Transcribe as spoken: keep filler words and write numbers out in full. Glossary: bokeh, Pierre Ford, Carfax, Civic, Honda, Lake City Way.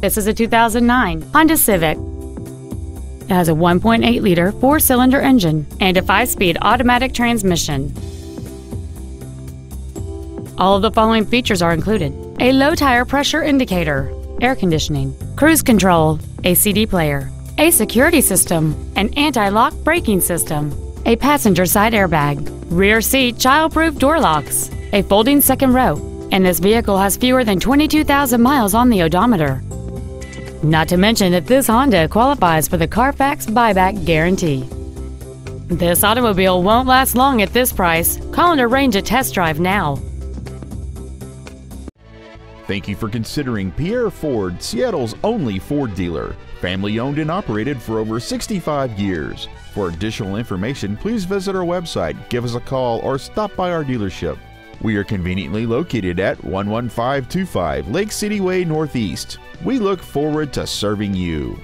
This is a two thousand nine Honda Civic. It has a one point eight liter four-cylinder engine and a five-speed automatic transmission. All of the following features are included: a low tire pressure indicator, air conditioning, cruise control, a C D player, a security system, an anti-lock braking system, a passenger side airbag, rear seat child-proof door locks, a folding second row, and this vehicle has fewer than twenty-two thousand miles on the odometer. Not to mention that this Honda qualifies for the Carfax buyback guarantee. This automobile won't last long at this price. Call and arrange a test drive now. Thank you for considering Pierre Ford, Seattle's only Ford dealer. Family owned and operated for over sixty-five years. For additional information, please visit our website, give us a call, or stop by our dealership. We are conveniently located at one one five two five Lake City Way Northeast. We look forward to serving you.